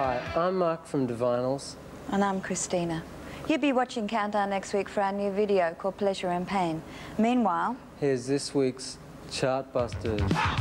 Hi, I'm Mark from Divinyls. And I'm Christina. You'll be watching Countdown next week for our new video called Pleasure and Pain. Meanwhile, here's this week's Chartbusters.